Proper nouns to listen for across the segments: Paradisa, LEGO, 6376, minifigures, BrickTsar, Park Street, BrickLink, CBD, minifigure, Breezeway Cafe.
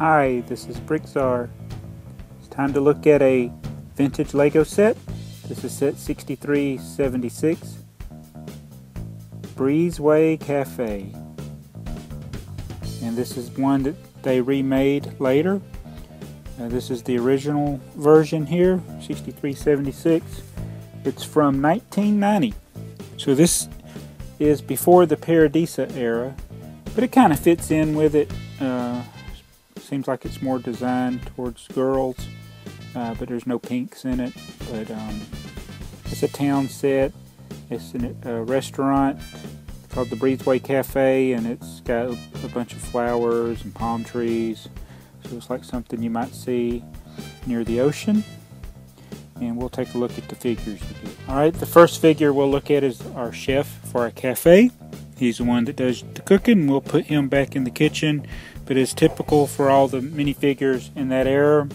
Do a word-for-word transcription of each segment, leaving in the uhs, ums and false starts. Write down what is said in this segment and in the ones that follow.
Hi, this is BrickTsar. It's time to look at a vintage LEGO set. This is set sixty-three seventy-six, Breezeway Cafe. And this is one that they remade later. Uh, this is the original version here, sixty-three seventy-six. It's from nineteen ninety. So this is before the Paradisa era, but it kind of fits in with it. Uh, seems like it's more designed towards girls, uh, but there's no pinks in it. But um, it's a town set. It's in a restaurant called the Breezeway Cafe, and it's got a bunch of flowers and palm trees. So it's like something you might see near the ocean. And we'll take a look at the figures again. Alright, the first figure we'll look at is our chef for our cafe. He's the one that does the cooking. We'll put him back in the kitchen, but as typical for all the minifigures in that era,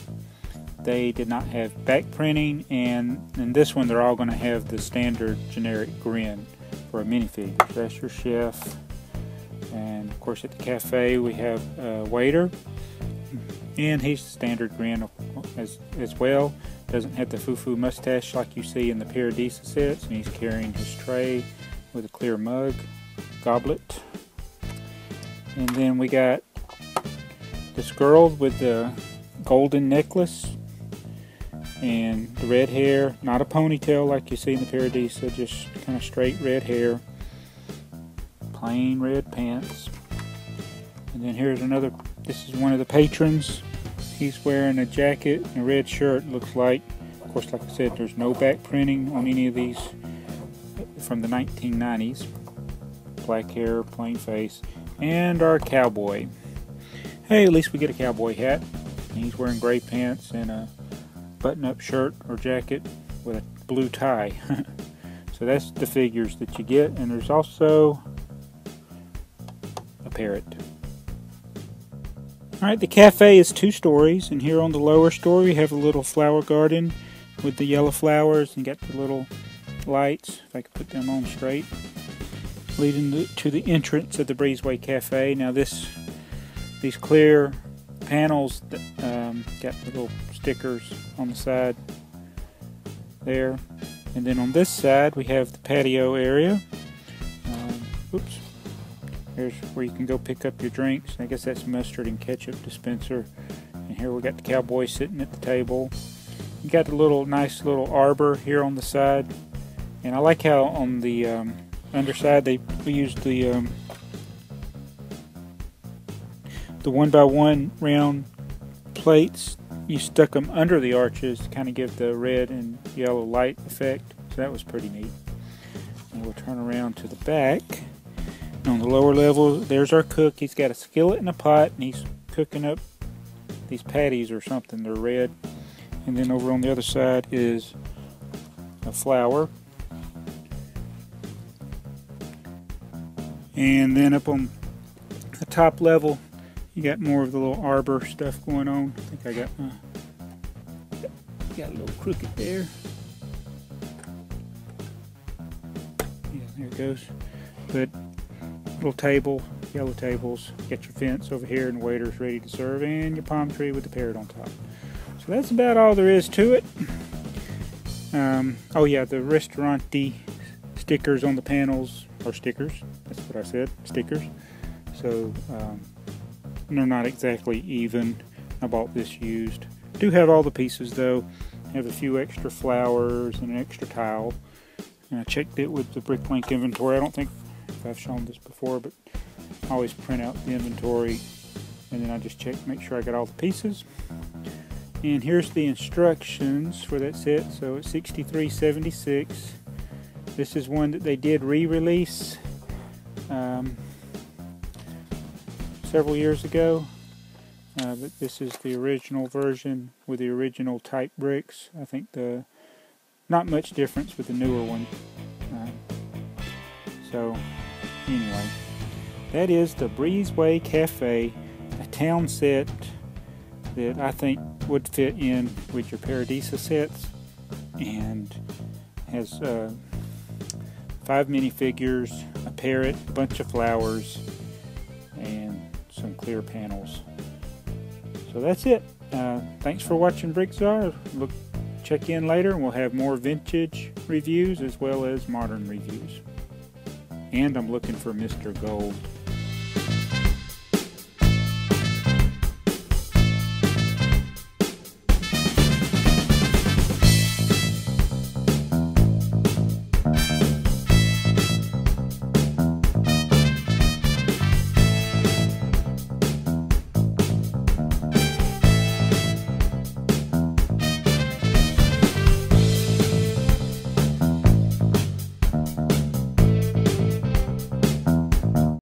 they did not have back printing, and in this one they're all going to have the standard generic grin for a minifigure. So that's your chef, and of course at the cafe we have a waiter, and he's the standard grin as, as well. Doesn't have the foo-foo mustache like you see in the Paradisa sets, and he's carrying his tray with a clear mug, goblet. And then we got this girl with the golden necklace and the red hair, not a ponytail like you see in the Paradisa, just kind of straight red hair, plain red pants. And then here's another, this is one of the patrons. He's wearing a jacket and a red shirt, looks like. Of course, like I said, there's no back printing on any of these from the nineteen nineties. Black hair, plain face, and our cowboy. Hey, at least we get a cowboy hat. He's wearing gray pants and a button-up shirt or jacket with a blue tie. So that's the figures that you get, and there's also a parrot. Alright, the cafe is two stories, and here on the lower story you have a little flower garden with the yellow flowers, and you got the little lights, if I could put them on straight, leading to the entrance of the Breezeway Cafe. Now this, these clear panels, that, um, got little stickers on the side there, and then on this side we have the patio area. Um, oops. Here's where you can go pick up your drinks. I guess that's mustard and ketchup dispenser. And here we got the cowboy sitting at the table. You got the little nice little arbor here on the side. And I like how on the um, underside they we used the um, the one by one round plates. You stuck them under the arches to kind of give the red and yellow light effect. So that was pretty neat. And we'll turn around to the back. On the lower level, there's our cook. He's got a skillet and a pot, and he's cooking up these patties or something. They're red. And then over on the other side is a flower. And then up on the top level, you got more of the little arbor stuff going on. I think I got my... Got a little crooked there. Yeah, there it goes. But... little table, yellow tables, get your fence over here, and waiters ready to serve, and your palm tree with the parrot on top. So that's about all there is to it. Um, oh yeah, the restaurant-y stickers on the panels are stickers. That's what I said, stickers. So um, they're not exactly even. I bought this used. I do have all the pieces though. I have a few extra flowers and an extra tile. And I checked it with the BrickLink inventory. I don't think I've shown this before, but I always print out the inventory and then I just check, make sure I got all the pieces. And here's the instructions for that set. So it's sixty-three seventy-six. This is one that they did re-release um, several years ago, uh, but this is the original version with the original type bricks. I think the not much difference with the newer one. Uh, so anyway, that is the Breezeway Cafe, a town set that I think would fit in with your Paradisa sets, and has uh, five minifigures, a parrot, a bunch of flowers, and some clear panels. So that's it. Uh, thanks for watching BrickTsar. Look, check in later and we'll have more vintage reviews as well as modern reviews. And I'm looking for Mister Gold.